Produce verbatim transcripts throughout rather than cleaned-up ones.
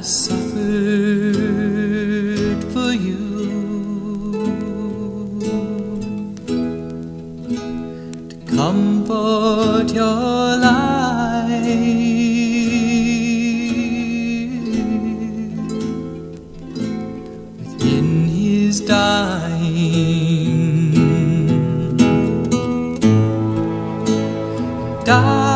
I suffered for you, to comfort your life within his dying, dying.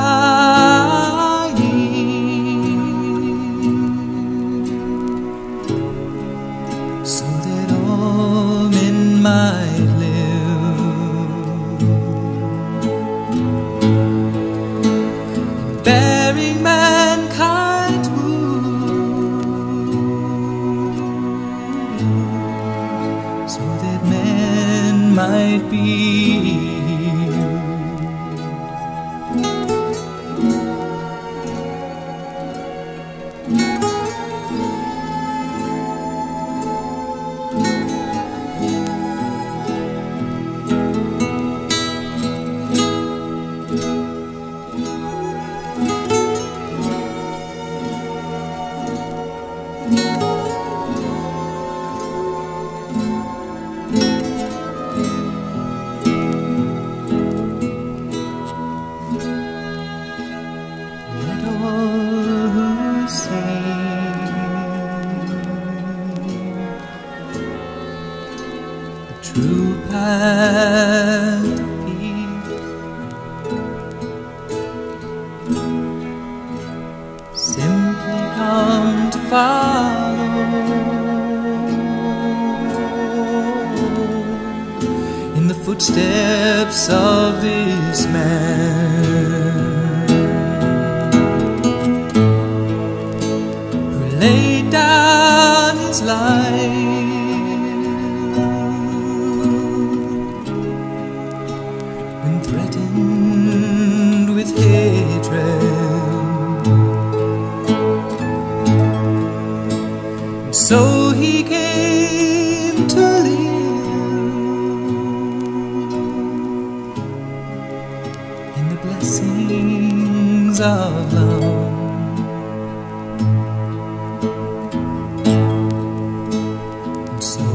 So that all men might live, bearing mankind's wound, so that men might be healed. True path of peace simply come to follow in the footsteps of this man who laid down his life when threatened with hatred, and so he came to live in the blessings of love. And so